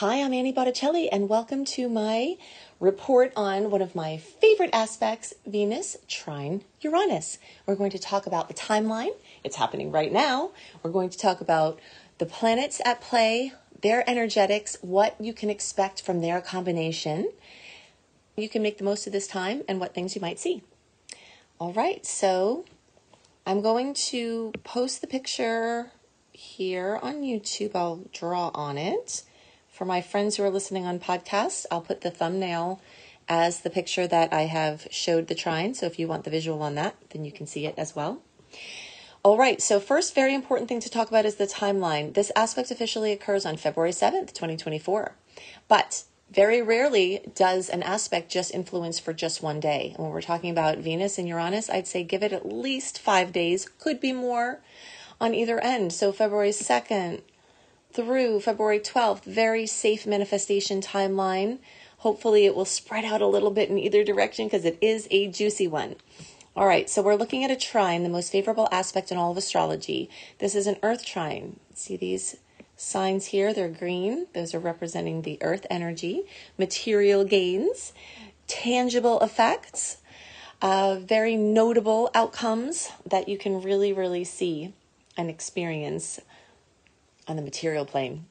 Hi, I'm Annie Botticelli, and welcome to my report on one of my favorite aspects, Venus trine Uranus. We're going to talk about the timeline. It's happening right now. We're going to talk about the planets at play, their energetics, what you can expect from their combination. You can make the most of this time and what things you might see. All right, so I'm going to post the picture here on YouTube. I'll draw on it. For my friends who are listening on podcasts, I'll put the thumbnail as the picture that I have showed the trine. So if you want the visual on that, then you can see it as well. All right, so first very important thing to talk about is the timeline. This aspect officially occurs on February 7th, 2024. But very rarely does an aspect just influence for just one day. And when we're talking about Venus and Uranus, I'd say give it at least 5 days, could be more on either end. So February 2nd, through February 12th, very safe manifestation timeline. Hopefully it will spread out a little bit in either direction because it is a juicy one. All right, so we're looking at a trine, the most favorable aspect in all of astrology. This is an earth trine. See these signs here? They're green. Those are representing the earth energy, material gains, tangible effects, very notable outcomes that you can really, really see and experience on the material plane.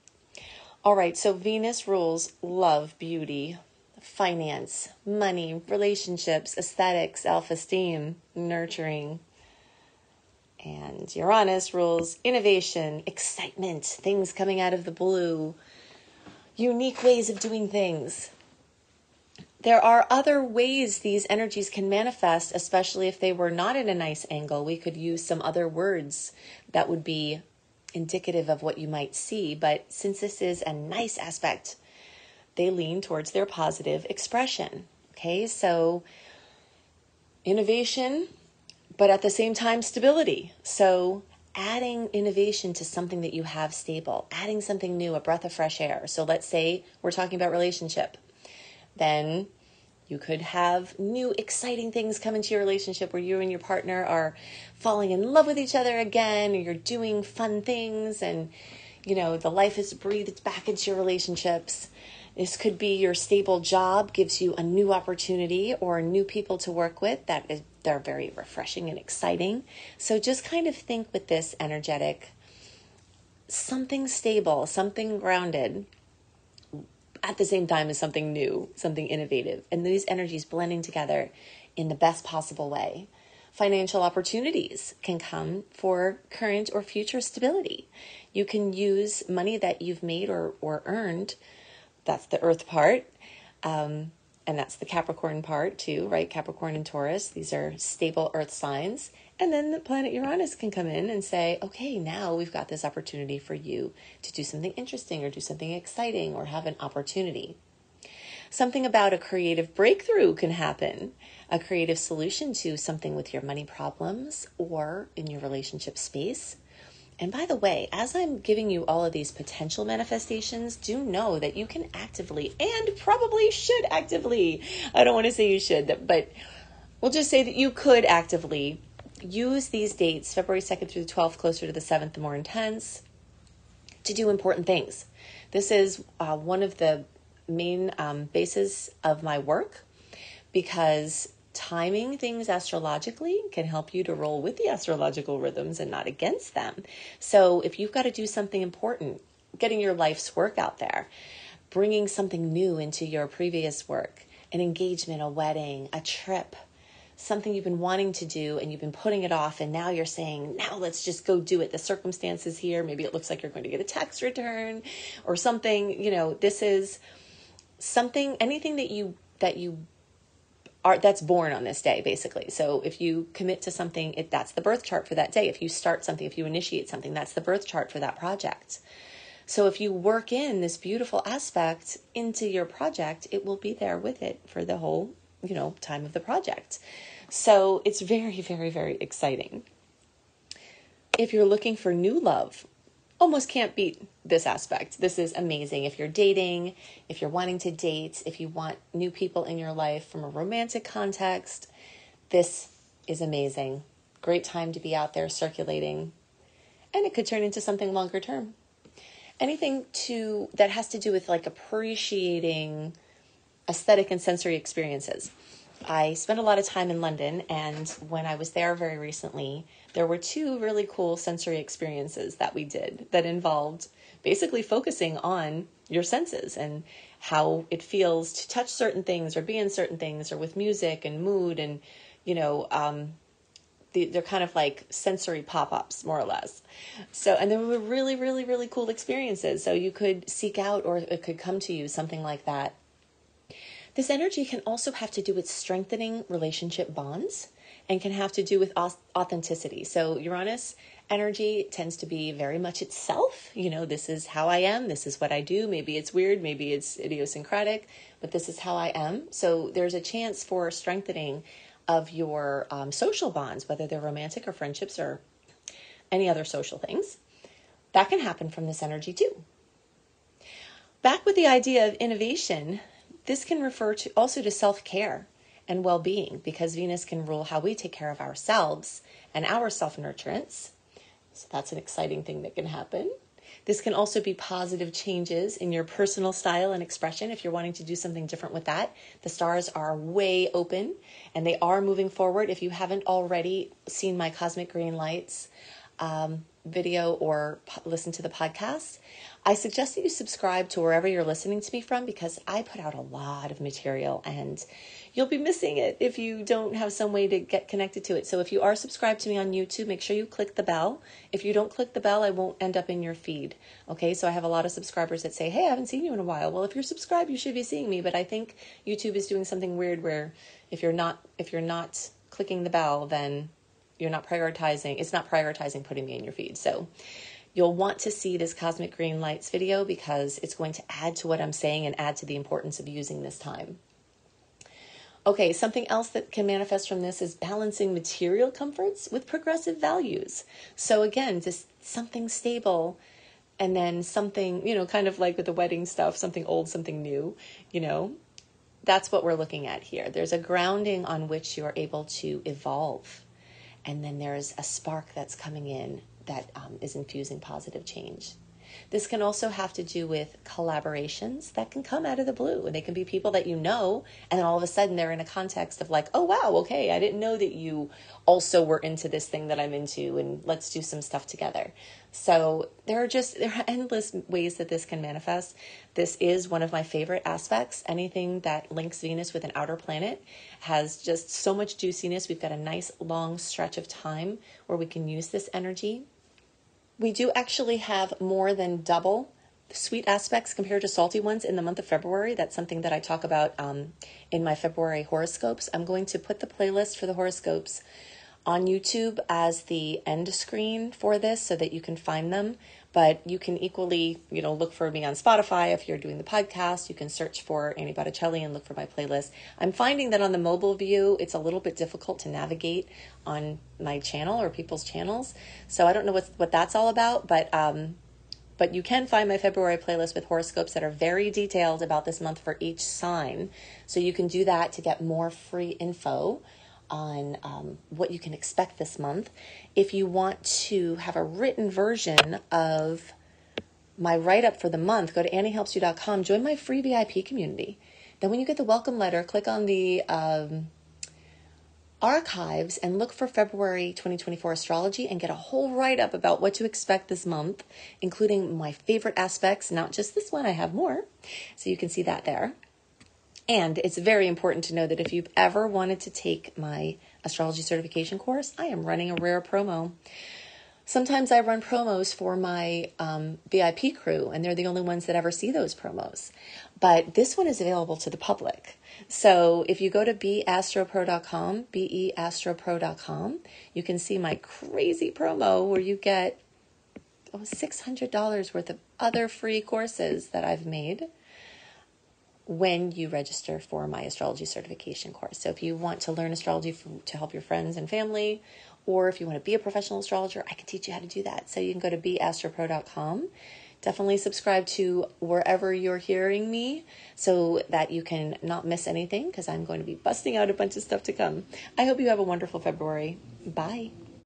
All right, so Venus rules love, beauty, finance, money, relationships, aesthetics, self-esteem, nurturing. And Uranus rules innovation, excitement, things coming out of the blue, unique ways of doing things. There are other ways these energies can manifest, especially if they were not at a nice angle. We could use some other words that would be indicative of what you might see, but since this is a nice aspect, they lean towards their positive expression. Okay, so innovation, but at the same time, stability. So adding innovation to something that you have stable, adding something new, a breath of fresh air. So let's say we're talking about relationship. Then you could have new, exciting things come into your relationship where you and your partner are falling in love with each other again, or you're doing fun things and, you know, the life is breathed back into your relationships. This could be your stable job gives you a new opportunity or new people to work with. They're very refreshing and exciting. So just kind of think with this energetic, something stable, something grounded, at the same time as something new, something innovative, and these energies blending together in the best possible way. Financial opportunities can come for current or future stability. You can use money that you've made or earned. That's the earth part. And that's the Capricorn part too, right? Capricorn and Taurus, these are stable earth signs. And then the planet Uranus can come in and say, okay, now we've got this opportunity for you to do something interesting or do something exciting or have an opportunity. Something about a creative breakthrough can happen, a creative solution to something with your money problems or in your relationship space. And by the way, as I'm giving you all of these potential manifestations, do know that you can actively and probably should actively, I don't want to say you should, but we'll just say that you could actively use these dates, February 2nd through the 12th, closer to the 7th, the more intense, to do important things. This is one of the main bases of my work, because timing things astrologically can help you to roll with the astrological rhythms and not against them. So if you've got to do something important, getting your life's work out there, bringing something new into your previous work, an engagement, a wedding, a trip, something you've been wanting to do and you've been putting it off, and now you're saying, now let's just go do it. The circumstances here, maybe it looks like you're going to get a tax return or something. You know, this is something, anything that you are, that's born on this day, basically. So if you commit to something, that's the birth chart for that day. If you start something, if you initiate something, that's the birth chart for that project. So if you work in this beautiful aspect into your project, it will be there with it for the whole time of the project. So it's very, very, very exciting. If you're looking for new love, almost can't beat this aspect. This is amazing. If you're dating, if you're wanting to date, if you want new people in your life from a romantic context, this is amazing. Great time to be out there circulating. And it could turn into something longer term. anything to that has to do with like appreciating aesthetic and sensory experiences. I spent a lot of time in London, and when I was there very recently, there were two really cool sensory experiences that we did that involved basically focusing on your senses and how it feels to touch certain things or be in certain things or with music and mood and, you know, they're kind of like sensory pop-ups, more or less. So, and they were really, really, really cool experiences. So you could seek out, or it could come to you, something like that. This energy can also have to do with strengthening relationship bonds and can have to do with authenticity. So Uranus energy tends to be very much itself. You know, this is how I am. This is what I do. Maybe it's weird. Maybe it's idiosyncratic, but this is how I am. So there's a chance for strengthening of your social bonds, whether they're romantic or friendships or any other social things. That can happen from this energy too. Back with the idea of innovation, this can refer to also to self-care and well-being, because Venus can rule how we take care of ourselves and our self-nurturance. So that's an exciting thing that can happen. This can also be positive changes in your personal style and expression. If you're wanting to do something different with that, the stars are way open and they are moving forward. If you haven't already seen my Cosmic Green Lights video or listen to the podcast, I suggest that you subscribe to wherever you're listening to me from, because I put out a lot of material and you'll be missing it if you don't have some way to get connected to it. So if you are subscribed to me on YouTube, make sure you click the bell. If you don't click the bell, I won't end up in your feed. Okay, so I have a lot of subscribers that say, hey, I haven't seen you in a while. Well, if you're subscribed, you should be seeing me. But I think YouTube is doing something weird where if you're not clicking the bell, then you're not prioritizing. It's not prioritizing putting me in your feed. So you'll want to see this Cosmic Green Lights video because it's going to add to what I'm saying and add to the importance of using this time. Okay, something else that can manifest from this is balancing material comforts with progressive values. So again, just something stable and then something, you know, kind of like with the wedding stuff, something old, something new, you know, that's what we're looking at here. There's a grounding on which you are able to evolve. And then there's a spark that's coming in that is infusing positive change. This can also have to do with collaborations that can come out of the blue, and they can be people that you know, and then all of a sudden they're in a context of like, oh wow, okay, I didn't know that you also were into this thing that I'm into, and let's do some stuff together. So there are endless ways that this can manifest. This is one of my favorite aspects. Anything that links Venus with an outer planet has just so much juiciness. We've got a nice long stretch of time where we can use this energy. We do actually have more than double sweet aspects compared to salty ones in the month of February. That's something that I talk about in my February horoscopes. I'm going to put the playlist for the horoscopes on YouTube as the end screen for this so that you can find them. But you can equally, you know, look for me on Spotify. If you're doing the podcast, you can search for Annie Botticelli and look for my playlist. I'm finding that on the mobile view, it's a little bit difficult to navigate on my channel or people's channels. So I don't know what that's all about, but you can find my February playlist with horoscopes that are very detailed about this month for each sign. So you can do that to get more free info on what you can expect this month. If you want to have a written version of my write-up for the month, go to AnnieHelpsYou.com, join my free VIP community. Then when you get the welcome letter, click on the archives and look for February 2024 astrology and get a whole write-up about what to expect this month, including my favorite aspects, not just this one, I have more. So you can see that there. And it's very important to know that if you've ever wanted to take my astrology certification course, I am running a rare promo. Sometimes I run promos for my VIP crew, and they're the only ones that ever see those promos. But this one is available to the public. So if you go to beastropro.com, beastropro.com, you can see my crazy promo where you get $600 worth of other free courses that I've made when you register for my astrology certification course. So if you want to learn astrology to help your friends and family, or if you want to be a professional astrologer, I can teach you how to do that. So you can go to beastropro.com. Definitely subscribe to wherever you're hearing me so that you can not miss anything, because I'm going to be busting out a bunch of stuff to come. I hope you have a wonderful February. Bye.